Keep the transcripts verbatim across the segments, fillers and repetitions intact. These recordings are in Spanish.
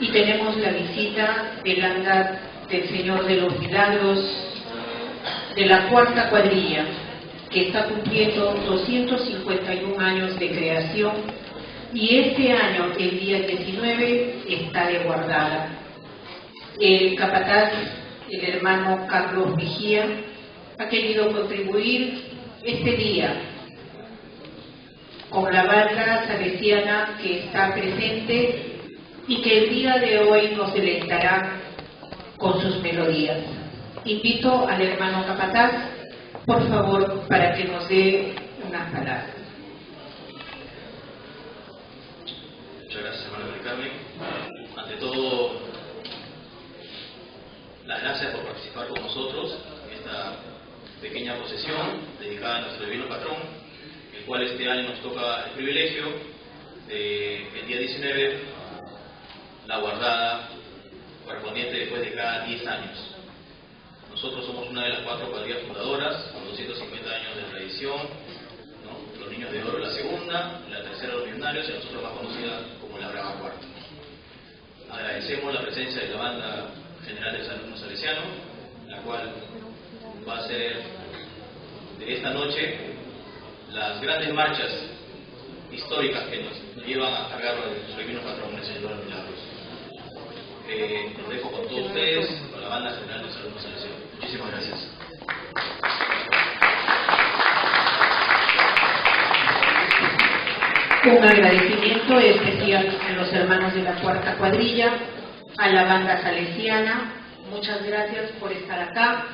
y tenemos la visita del andar del Señor de los Milagros, de la cuarta cuadrilla, que está cumpliendo doscientos cincuenta y uno años de creación, y este año, el día diecinueve, está de guardada. El capataz, el hermano Carlos Mejía, ha querido contribuir este día con la banda salesiana que está presente y que el día de hoy nos deleitará con sus melodías. Invito al hermano capataz, por favor, para que nos dé unas palabras. Muchas gracias, hermano de Carmen. Ante todo, las gracias por participar con nosotros en esta pequeña procesión dedicada a nuestro divino patrón, el cual este año nos toca el privilegio de, el día diecinueve, la guardada correspondiente después de cada diez años. Nosotros somos una de las cuatro cuadrillas fundadoras, con doscientos cincuenta años de tradición, ¿no? Los Niños de Oro, la segunda, la tercera, los Millonarios, y nosotros más conocida como la Brava Cuarta. Agradecemos la presencia de la Banda General del San Juan Salesiano, la cual va a ser de esta noche las grandes marchas históricas que nos llevan a cargar el divino patrón, el Señor de los Milagros. Eh, los dejo con todos ustedes, con la Banda General de San Juan Salesiano. Muchísimas gracias. Un agradecimiento especial a los hermanos de la cuarta cuadrilla, a la Banda Salesiana. Muchas gracias por estar acá.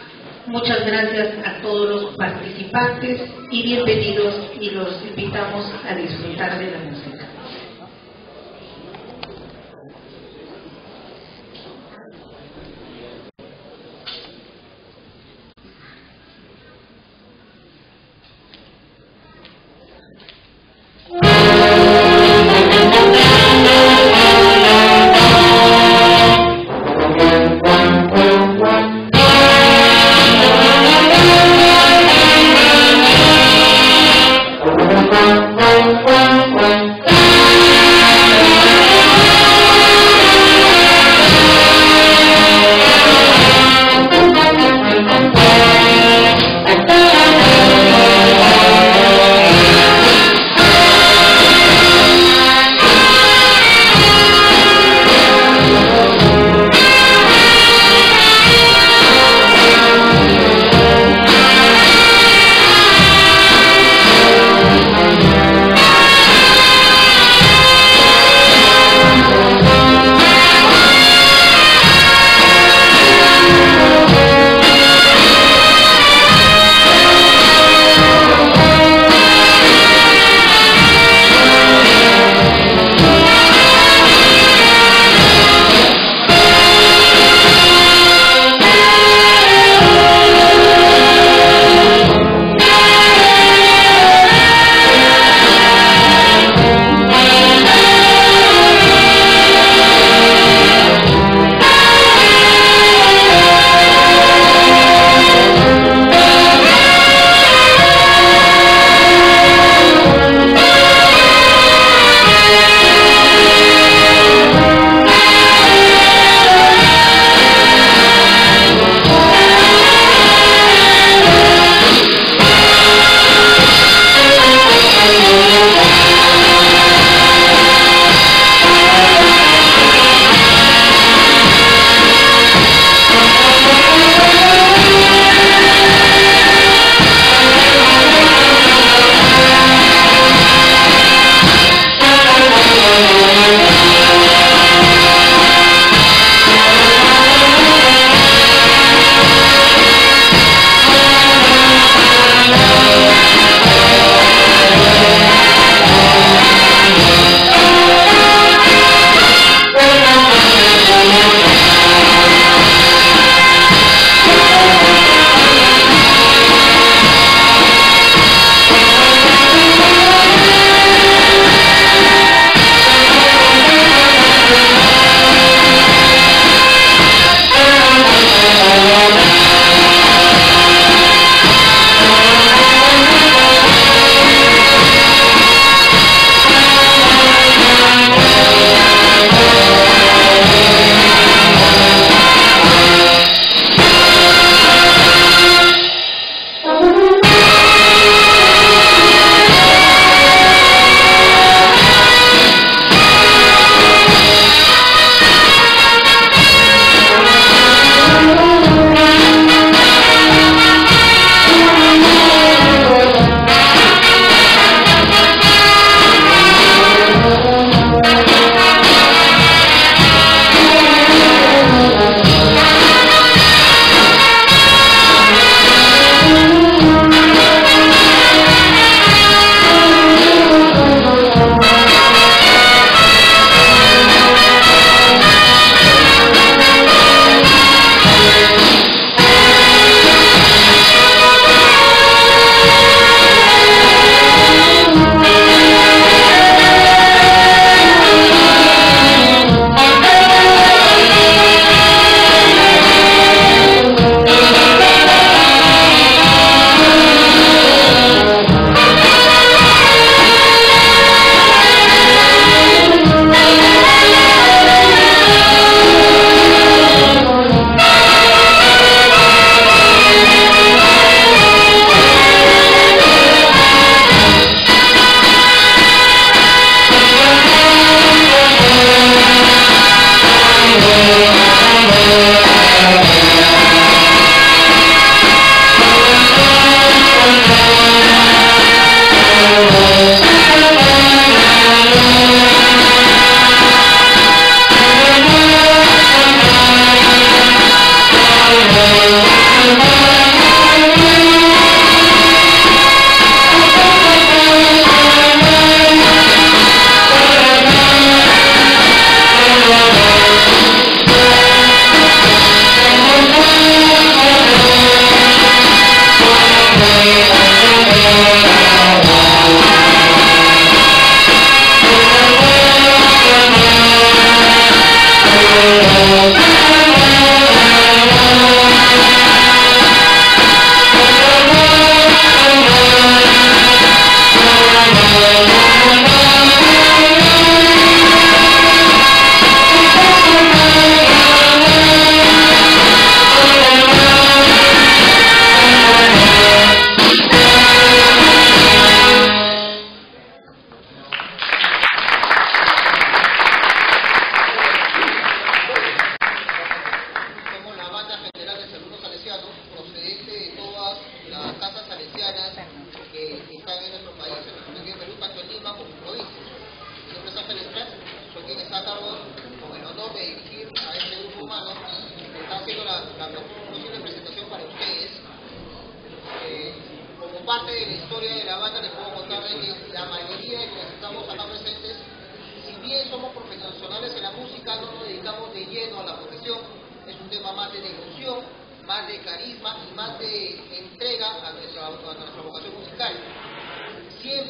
Muchas gracias a todos los participantes y bienvenidos, y los invitamos a disfrutar de la música. Bye.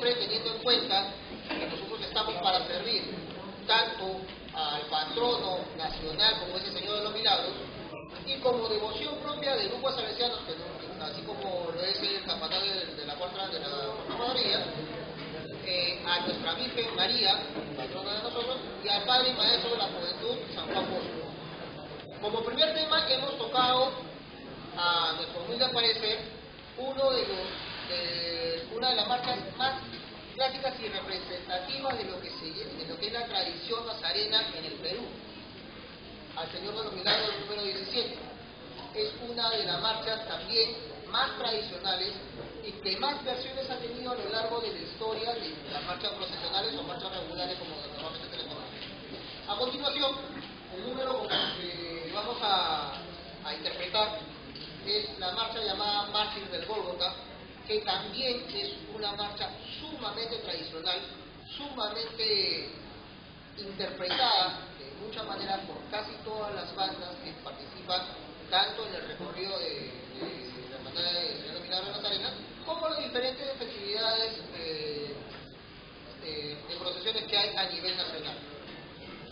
siempre teniendo en cuenta que nosotros estamos para servir tanto al patrono nacional como es el Señor de los Milagros, y como devoción propia del grupo salesiano, así como lo es el capataz de, de la cuarta de la María, eh, a nuestra Virgen María, patrona de nosotros, y al Padre y Maestro de la Juventud, San Juan Bosco. Como primer tema que hemos tocado, a nuestro humilde parecer, uno de los, de, una de las marcas más clásicas y representativas de lo que se, de lo que es la tradición nazarena en el Perú, al Señor de los Milagros número diecisiete. Es una de las marchas también más tradicionales y que más versiones ha tenido a lo largo de la historia de las marchas procesionales o marchas regulares, como normalmente se les conoce. A continuación, el número que vamos a, a interpretar es la marcha llamada Mártir del Gólgota, que también es una marcha sumamente tradicional, sumamente interpretada de muchas maneras por casi todas las bandas que participan tanto en el recorrido de, de, de la Hermandad del Señor de los Milagros de Nazarena, como las diferentes festividades eh, de, de procesiones que hay a nivel nacional.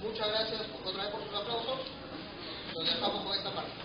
Muchas gracias otra vez por sus aplausos. Nos dejamos con esta parte.